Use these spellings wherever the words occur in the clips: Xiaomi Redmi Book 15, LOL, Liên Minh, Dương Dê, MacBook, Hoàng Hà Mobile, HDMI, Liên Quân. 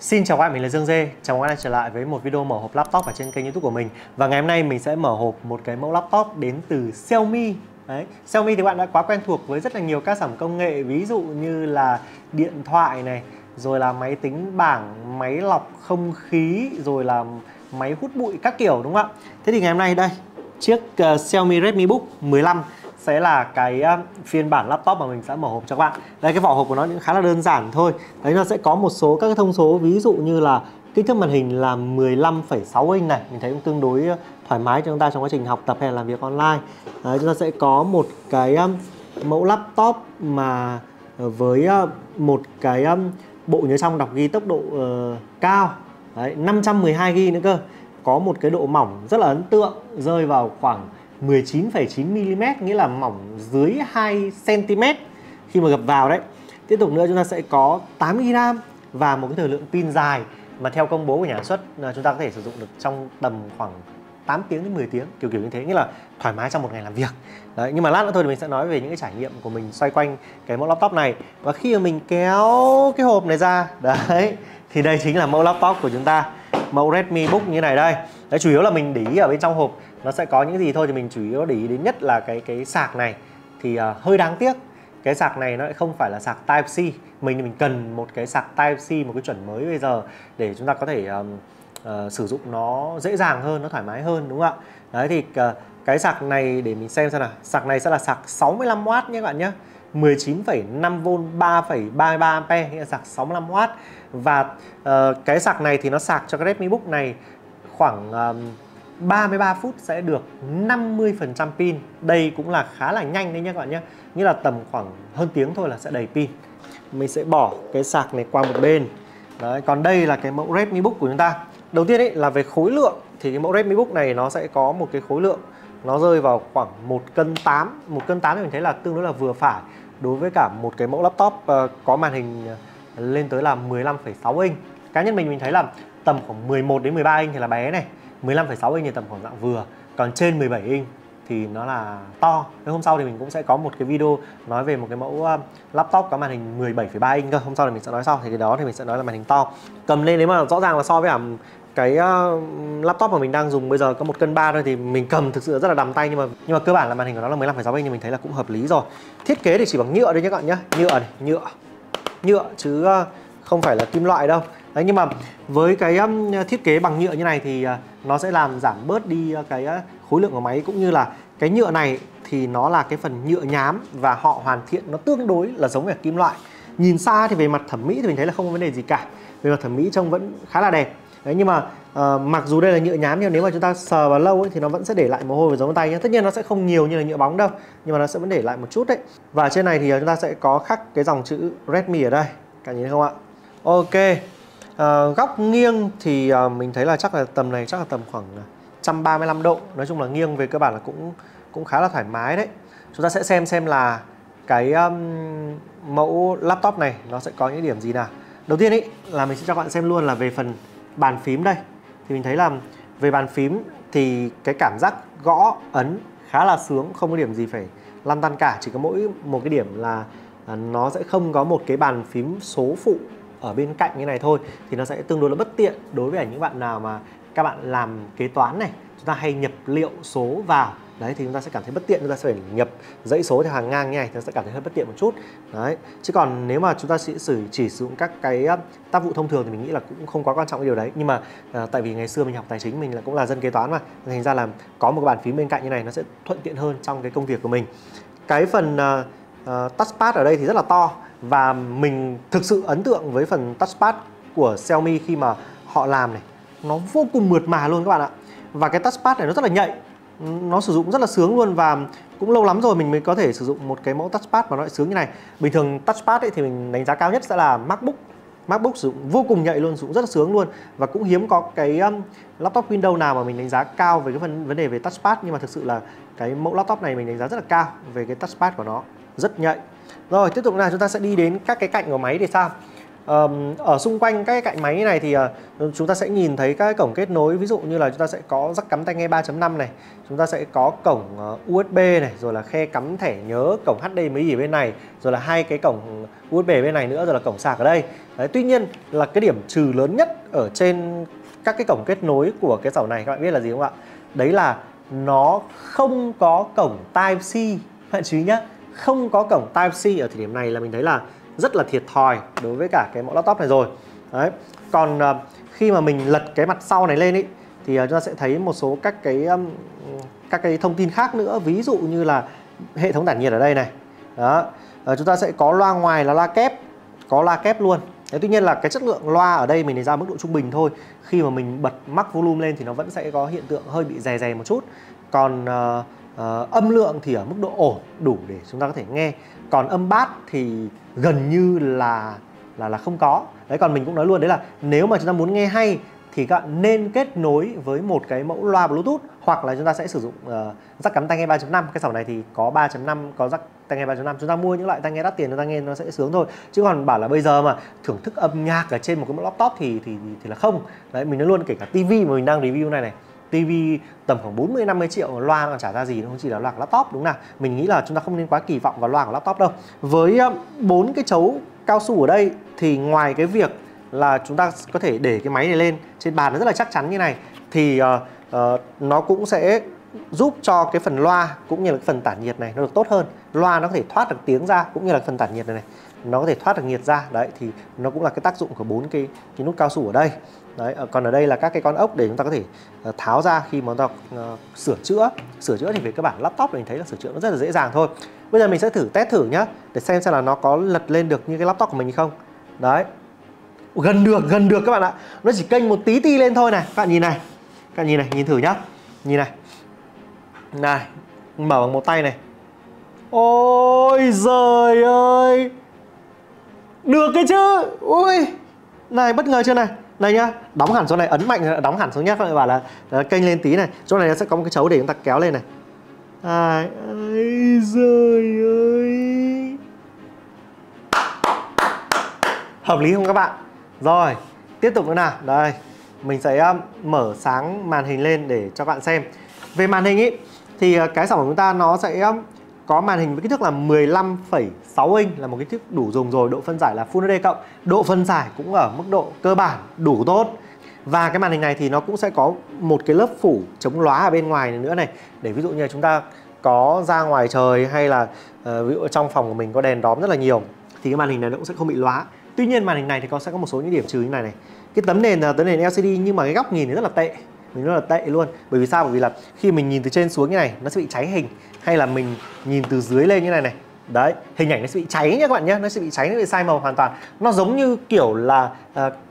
Xin chào các bạn, mình là Dương Dê. Chào mừng các bạn trở lại với một video mở hộp laptop ở trên kênh YouTube của mình. Và ngày hôm nay mình sẽ mở hộp một cái mẫu laptop đến từ Xiaomi. Đấy, Xiaomi thì bạn đã quá quen thuộc với rất là nhiều các sản phẩm công nghệ, ví dụ như là điện thoại này, rồi là máy tính bảng, máy lọc không khí, rồi là máy hút bụi các kiểu, đúng không ạ? Thế thì ngày hôm nay đây, chiếc Xiaomi Redmi Book 15 sẽ là cái phiên bản laptop mà mình sẽ mở hộp cho các bạn. Đây, cái vỏ hộp của nó cũng khá là đơn giản thôi. Đấy, nó sẽ có một số các cái thông số, ví dụ như là kích thước màn hình là 15,6 inch này, mình thấy cũng tương đối thoải mái cho chúng ta trong quá trình học tập hay là làm việc online. Đấy, chúng ta sẽ có một cái mẫu laptop mà với một cái bộ nhớ trong đọc ghi tốc độ cao. Đấy, 512GB nữa cơ. Có một cái độ mỏng rất là ấn tượng, rơi vào khoảng 19,9mm, nghĩa là mỏng dưới 2cm khi mà gập vào đấy. Tiếp tục nữa, chúng ta sẽ có 8GB RAM và một cái thời lượng pin dài mà theo công bố của nhà sản xuất chúng ta có thể sử dụng được trong tầm khoảng 8 tiếng đến 10 tiếng, kiểu như thế, nghĩa là thoải mái trong một ngày làm việc. Đấy, nhưng mà lát nữa thôi thì mình sẽ nói về những cái trải nghiệm của mình xoay quanh cái mẫu laptop này. Và khi mà mình kéo cái hộp này ra, đấy, thì đây chính là mẫu laptop của chúng ta, mẫu Redmi Book như này đây. Đấy, chủ yếu là mình để ý ở bên trong hộp nó sẽ có những gì thôi, thì mình chủ yếu để ý đến nhất là cái sạc này. Thì hơi đáng tiếc, cái sạc này nó lại không phải là sạc Type-C. Mình cần một cái sạc Type-C, một cái chuẩn mới bây giờ để chúng ta có thể sử dụng nó dễ dàng hơn, nó thoải mái hơn, đúng không ạ? Đấy, thì cái sạc này để mình xem nào. Sạc này sẽ là sạc 65W nhé các bạn nhé, 19,5V 3,33A, nghĩa là sạc 65W. Và cái sạc này thì nó sạc cho cái Redmi Book này khoảng 33 phút sẽ được 50% pin. Đây cũng là khá là nhanh đấy nhé các bạn nhé, nghĩa là tầm khoảng hơn tiếng thôi là sẽ đầy pin. Mình sẽ bỏ cái sạc này qua một bên. Đấy, còn đây là cái mẫu Redmi Book của chúng ta. Đầu tiên ấy là về khối lượng, thì cái mẫu Redmi Book này nó sẽ có một cái khối lượng, nó rơi vào khoảng 1,8 cân. 1,8 cân thì mình thấy là tương đối là vừa phải đối với cả một cái mẫu laptop có màn hình lên tới là 15,6 inch. Cá nhân mình thấy là tầm khoảng 11 đến 13 inch thì là bé này, 15,6 inch thì tầm khoảng dạng vừa, còn trên 17 inch thì nó là to. Thế hôm sau thì mình cũng sẽ có một cái video nói về một cái mẫu laptop có màn hình 17,3 inch cơ. Hôm sau thì mình sẽ nói sau, thì cái đó thì mình sẽ nói là màn hình to. Cầm lên nếu mà rõ ràng là so với cái laptop mà mình đang dùng bây giờ có 1,3 cân thôi thì mình cầm thực sự rất là đầm tay, nhưng mà cơ bản là màn hình của nó là 15,6 inch thì mình thấy là cũng hợp lý rồi. Thiết kế thì chỉ bằng nhựa đấy nhé các bạn nhé, nhựa chứ không phải là kim loại đâu. Đấy, nhưng mà với cái thiết kế bằng nhựa như này thì nó sẽ làm giảm bớt đi cái khối lượng của máy, cũng như là cái nhựa này thì nó là cái phần nhựa nhám và họ hoàn thiện nó tương đối là giống với kim loại. Nhìn xa thì về mặt thẩm mỹ thì mình thấy là không có vấn đề gì cả, về mặt thẩm mỹ trông vẫn khá là đẹp. Đấy, nhưng mà mặc dù đây là nhựa nhám nhưng nếu mà chúng ta sờ vào lâu ấy, thì nó vẫn sẽ để lại mồ hôi và dấu vân tay nhé. Tất nhiên nó sẽ không nhiều như là nhựa bóng đâu, nhưng mà nó sẽ vẫn để lại một chút đấy. Và trên này thì chúng ta sẽ có khắc cái dòng chữ Redmi ở đây, các nhìn thấy không ạ? Ok. Góc nghiêng thì mình thấy là tầm này chắc là tầm khoảng 135 độ. Nói chung là nghiêng về cơ bản là cũng khá là thoải mái đấy. Chúng ta sẽ xem là cái mẫu laptop này nó sẽ có những điểm gì nào. Đầu tiên ấy là mình sẽ cho các bạn xem luôn là về phần bàn phím đây. Thì mình thấy là về bàn phím thì cái cảm giác gõ ấn khá là sướng, không có điểm gì phải lăn tăn cả. Chỉ có mỗi một cái điểm là nó sẽ không có một cái bàn phím số phụ ở bên cạnh như này thôi, thì nó sẽ tương đối là bất tiện đối với những bạn nào mà các bạn làm kế toán này, chúng ta hay nhập liệu số vào đấy thì chúng ta sẽ cảm thấy bất tiện, chúng ta sẽ phải nhập dãy số theo hàng ngang như này thì nó sẽ cảm thấy hơi bất tiện một chút đấy. Chứ còn nếu mà chúng ta chỉ sử dụng các cái tác vụ thông thường thì mình nghĩ là cũng không quá quan trọng cái điều đấy. Nhưng mà tại vì ngày xưa mình học tài chính, mình cũng là dân kế toán mà, thành ra là có một cái bàn phím bên cạnh như này nó sẽ thuận tiện hơn trong cái công việc của mình. Cái phần touchpad ở đây thì rất là to, và mình thực sự ấn tượng với phần touchpad của Xiaomi khi mà họ làm này. Nó vô cùng mượt mà luôn các bạn ạ. Và cái touchpad này nó rất là nhạy, nó sử dụng rất là sướng luôn. Và cũng lâu lắm rồi mình mới có thể sử dụng một cái mẫu touchpad mà nó lại sướng như này. Bình thường touchpad ấy thì mình đánh giá cao nhất sẽ là MacBook sử dụng vô cùng nhạy luôn, sử dụng rất là sướng luôn. Và cũng hiếm có cái laptop Windows nào mà mình đánh giá cao về cái vấn đề về touchpad. Nhưng mà thực sự là cái mẫu laptop này mình đánh giá rất là cao về cái touchpad của nó, rất nhạy. Rồi tiếp tục là chúng ta sẽ đi đến các cái cạnh của máy thì sao? Ở xung quanh các cạnh máy này thì chúng ta sẽ nhìn thấy các cổng kết nối, ví dụ như là chúng ta sẽ có rắc cắm tai nghe 3.5 này, chúng ta sẽ có cổng USB này, rồi là khe cắm thẻ nhớ, cổng HDMI ở bên này, rồi là hai cái cổng USB bên này nữa, rồi là cổng sạc ở đây. Đấy, tuy nhiên là cái điểm trừ lớn nhất ở trên các cái cổng kết nối của cái dòng này các bạn biết là gì không ạ? Đấy là nó không có cổng Type-C, các bạn chú ý nhé, không có cổng Type-C. Ở thời điểm này là mình thấy là rất là thiệt thòi đối với cả cái mẫu laptop này rồi. Đấy. Còn khi mà mình lật cái mặt sau này lên ý, thì chúng ta sẽ thấy một số các cái thông tin khác nữa, ví dụ như là hệ thống tản nhiệt ở đây này. Đó. Chúng ta sẽ có loa ngoài là loa kép, có loa kép luôn. Đấy, tuy nhiên là cái chất lượng loa ở đây mình để ra mức độ trung bình thôi. Khi mà mình bật max volume lên thì nó vẫn sẽ có hiện tượng hơi bị rè rè một chút. Còn âm lượng thì ở mức độ ổn, đủ để chúng ta có thể nghe. Còn âm bass thì gần như là không có. Đấy, còn mình cũng nói luôn đấy là nếu mà chúng ta muốn nghe hay thì các bạn nên kết nối với một cái mẫu loa Bluetooth, hoặc là chúng ta sẽ sử dụng rắc cắm tai nghe 3.5. Cái sòng này thì có 3.5, có rắc tai nghe 3.5. Chúng ta mua những loại tai nghe đắt tiền chúng ta nghe nó sẽ sướng thôi. Chứ còn bảo là bây giờ mà thưởng thức âm nhạc ở trên một cái mẫu laptop thì là không. Đấy, mình nói luôn, kể cả tivi mà mình đang review này này, tivi tầm khoảng 40-50 triệu loa còn chả ra gì, nó không chỉ là loa của laptop, đúng là mình nghĩ là chúng ta không nên quá kỳ vọng vào loa của laptop đâu. Với 4 cái chấu cao su ở đây thì ngoài cái việc là chúng ta có thể để cái máy này lên trên bàn nó rất là chắc chắn như này, thì nó cũng sẽ giúp cho cái phần loa cũng như là cái phần tản nhiệt này nó được tốt hơn. Loa nó có thể thoát được tiếng ra, cũng như là phần tản nhiệt này nó có thể thoát được nhiệt ra. Đấy, thì nó cũng là cái tác dụng của 4 cái nút cao su ở đây. Đấy, còn ở đây là các cái con ốc để chúng ta có thể tháo ra khi mà chúng ta sửa chữa thì về cơ bản laptop mình thấy là sửa chữa nó rất là dễ dàng thôi. Bây giờ mình sẽ thử test thử nhá, để xem là nó có lật lên được như cái laptop của mình hay không. Đấy, gần được các bạn ạ, nó chỉ kênh một tí lên thôi này, các bạn nhìn này, nhìn thử nhá, nhìn này, mở bằng một tay này, ôi giời ơi, được cái chứ, ui, này bất ngờ chưa này. Này nhá, đóng hẳn chỗ này, ấn mạnh đóng hẳn xuống nhá, các bạn bảo là kênh lên tí này. Chỗ này nó sẽ có một cái chấu để chúng ta kéo lên này. Ai giời ơi, hợp lý không các bạn? Rồi, tiếp tục nữa nào. Đây, mình sẽ mở sáng màn hình lên để cho các bạn xem. Về màn hình ý, thì cái sản phẩm của chúng ta nó sẽ có màn hình với kích thước là 15,6 inch, là một kích thước đủ dùng rồi, độ phân giải là Full HD+, độ phân giải cũng ở mức độ cơ bản, đủ tốt. Và cái màn hình này thì nó cũng sẽ có một cái lớp phủ chống lóa ở bên ngoài nữa này, để ví dụ như là chúng ta có ra ngoài trời hay là ví dụ trong phòng của mình có đèn đóm rất là nhiều thì cái màn hình này nó cũng sẽ không bị lóa. Tuy nhiên màn hình này thì nó sẽ có một số những điểm trừ như này này. Cái tấm nền LCD nhưng mà cái góc nhìn thì rất là tệ. Mình rất là tệ luôn. Bởi vì sao? Bởi vì là khi mình nhìn từ trên xuống như này nó sẽ bị cháy hình, hay là mình nhìn từ dưới lên như này này, đấy, hình ảnh nó sẽ bị cháy nha các bạn nhé, nó sẽ bị cháy, nó bị sai màu hoàn toàn. Nó giống như kiểu là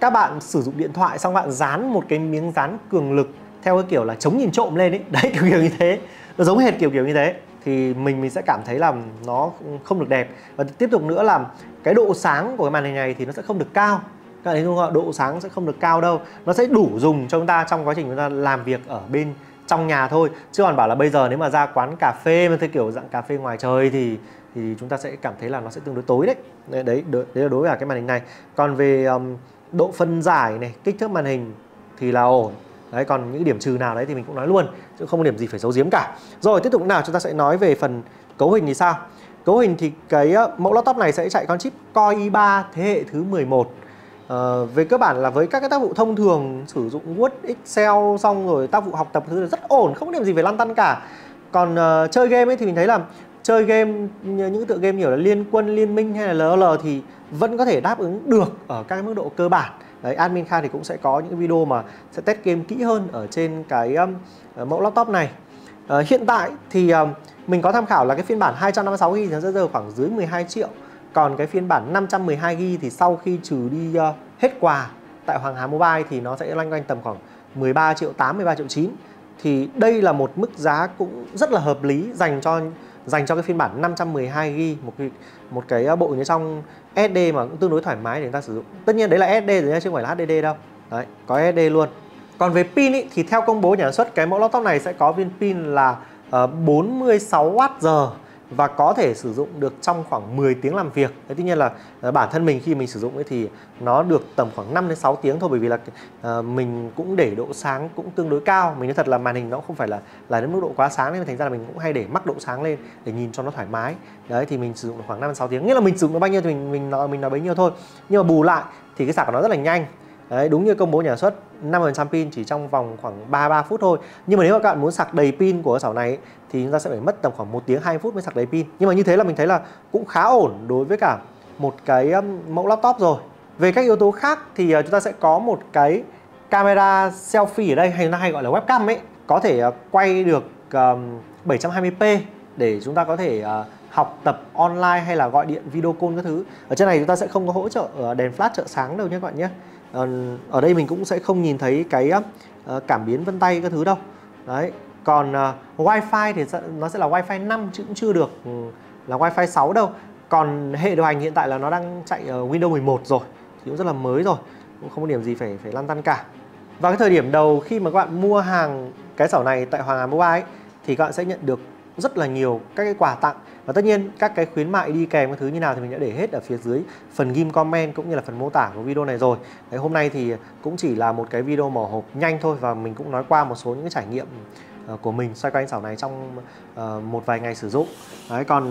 các bạn sử dụng điện thoại xong bạn dán một cái miếng dán cường lực theo cái kiểu là chống nhìn trộm lên ấy, đấy, kiểu như thế, nó giống hệt kiểu như thế. Thì mình sẽ cảm thấy là nó không được đẹp. Và tiếp tục nữa là cái độ sáng của cái màn hình này thì nó sẽ không được cao. Các bạn thấy không ạ? Độ sáng sẽ không được cao đâu. Nó sẽ đủ dùng cho chúng ta trong quá trình chúng ta làm việc ở bên trong nhà thôi. Chứ còn bảo là bây giờ nếu mà ra quán cà phê mà theo kiểu dạng cà phê ngoài trời thì chúng ta sẽ cảm thấy là nó sẽ tương đối tối đấy. Đấy là đối với cái màn hình này. Còn về độ phân giải này, kích thước màn hình thì là ổn. Đấy, còn những điểm trừ nào đấy thì mình cũng nói luôn, chứ không có điểm gì phải giấu giếm cả. Rồi, tiếp tục nào, chúng ta sẽ nói về phần cấu hình thì sao? Cấu hình thì cái mẫu laptop này sẽ chạy con chip Core i3 thế hệ thứ 11. Về cơ bản là với các cái tác vụ thông thường sử dụng Word, Excel xong rồi tác vụ học tập thứ rất ổn, không có điểm gì phải lăn tăn cả. Còn chơi game ấy thì mình thấy là chơi game, những tựa game nhiều là Liên Quân, Liên Minh hay là LOL thì vẫn có thể đáp ứng được ở các cái mức độ cơ bản. Đấy, admin Kha thì cũng sẽ có những video mà sẽ test game kỹ hơn ở trên cái mẫu laptop này. Hiện tại thì mình có tham khảo là cái phiên bản 256GB nó rơi khoảng dưới 12 triệu. Còn cái phiên bản 512GB thì sau khi trừ đi hết quà tại Hoàng Hà Mobile thì nó sẽ loanh quanh tầm khoảng 13 triệu 8, 13 triệu 9. Thì đây là một mức giá cũng rất là hợp lý dành cho cái phiên bản 512GB, một cái bộ nhớ trong SD mà cũng tương đối thoải mái để người ta sử dụng. Tất nhiên đấy là SD rồi nha, chứ không phải là HDD đâu. Đấy, có SD luôn. Còn về pin ý, thì theo công bố nhà sản xuất cái mẫu laptop này sẽ có viên pin là 46Wh. và có thể sử dụng được trong khoảng 10 tiếng làm việc. Thế tuy nhiên là bản thân mình khi mình sử dụng ấy thì nó được tầm khoảng 5 đến 6 tiếng thôi, bởi vì là mình cũng để độ sáng cũng tương đối cao. Mình nói thật là màn hình nó không phải là đến mức độ quá sáng nên thành ra là mình cũng hay để mắc độ sáng lên để nhìn cho nó thoải mái. Đấy thì mình sử dụng được khoảng 5 đến 6 tiếng. Nghĩa là mình sử dụng được bao nhiêu thì mình nói bấy nhiêu thôi. Nhưng mà bù lại thì cái sạc của nó rất là nhanh. Đấy, đúng như công bố nhà xuất, 5% pin chỉ trong vòng khoảng 33 phút thôi. Nhưng mà nếu mà các bạn muốn sạc đầy pin của cái sạc này thì chúng ta sẽ phải mất tầm khoảng 1 tiếng 20 phút mới sạc đầy pin. Nhưng mà như thế là mình thấy là cũng khá ổn đối với cả một cái mẫu laptop rồi. Về các yếu tố khác thì chúng ta sẽ có một cái camera selfie ở đây, hay gọi là webcam ấy, có thể quay được 720p để chúng ta có thể học tập online hay là gọi điện video call các thứ. Ở trên này chúng ta sẽ không có hỗ trợ đèn flash trợ sáng đâu nhé các bạn nhé. Ở đây mình cũng sẽ không nhìn thấy cái cảm biến vân tay các thứ đâu. Đấy. Còn Wi-Fi thì nó sẽ là Wi-Fi 5 chứ cũng chưa được là Wi-Fi 6 đâu. Còn hệ điều hành hiện tại là nó đang chạy Windows 11 rồi, thì cũng rất là mới rồi, cũng không có điểm gì phải lăn tăn cả. Và cái thời điểm đầu khi mà các bạn mua hàng cái sảo này tại Hoàng Hà Mobile ấy, thì các bạn sẽ nhận được rất là nhiều các cái quà tặng. Và tất nhiên các cái khuyến mại đi kèm các thứ như nào thì mình đã để hết ở phía dưới phần ghim comment cũng như là phần mô tả của video này rồi. Đấy, hôm nay thì cũng chỉ là một cái video mở hộp nhanh thôi, và mình cũng nói qua một số những cái trải nghiệm của mình xoay quanh sảo này trong một vài ngày sử dụng. Đấy, còn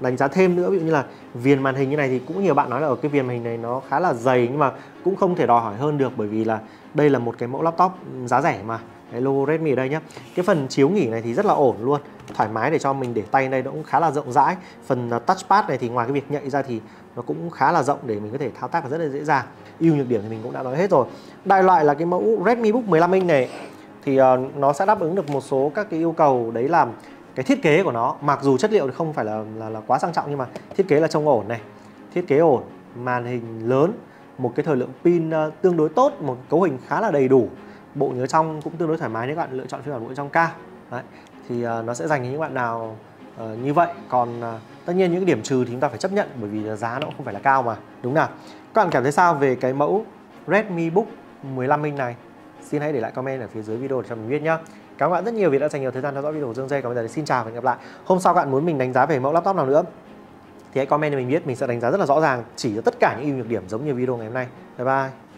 đánh giá thêm nữa, ví dụ như là viền màn hình như này thì cũng nhiều bạn nói là ở cái viền màn hình này nó khá là dày, nhưng mà cũng không thể đòi hỏi hơn được, bởi vì là đây là một cái mẫu laptop giá rẻ mà. Đấy, logo Redmi ở đây nhé. Cái phần chiếu nghỉ này thì rất là ổn luôn, thoải mái để cho mình để tay đây, nó cũng khá là rộng rãi. Phần touchpad này thì ngoài cái việc nhạy ra thì nó cũng khá là rộng để mình có thể thao tác rất là dễ dàng. Ưu nhược điểm thì mình cũng đã nói hết rồi. Đại loại là cái mẫu Redmi Book 15 inch này thì nó sẽ đáp ứng được một số các cái yêu cầu, đấy là cái thiết kế của nó, mặc dù chất liệu thì không phải là quá sang trọng, nhưng mà thiết kế là trông ổn này, thiết kế ổn, màn hình lớn, một cái thời lượng pin tương đối tốt, một cấu hình khá là đầy đủ, bộ nhớ trong cũng tương đối thoải mái nếu các bạn lựa chọn phiên bản bộ nhớ trong cao. Đấy, thì nó sẽ dành cho những bạn nào như vậy. Còn tất nhiên những điểm trừ thì chúng ta phải chấp nhận, bởi vì giá nó cũng không phải là cao mà, đúng nào. Các bạn cảm thấy sao về cái mẫu Redmi Book 15 inch này? Xin hãy để lại comment ở phía dưới video để cho mình biết nhá. Cảm ơn các bạn rất nhiều vì đã dành nhiều thời gian theo dõi video của Dương Dê. Còn bây giờ thì xin chào và hẹn gặp lại. Hôm sau các bạn muốn mình đánh giá về mẫu laptop nào nữa thì hãy comment cho mình biết, mình sẽ đánh giá rất là rõ ràng, chỉ cho tất cả những ưu nhược điểm giống như video ngày hôm nay. Bye bye.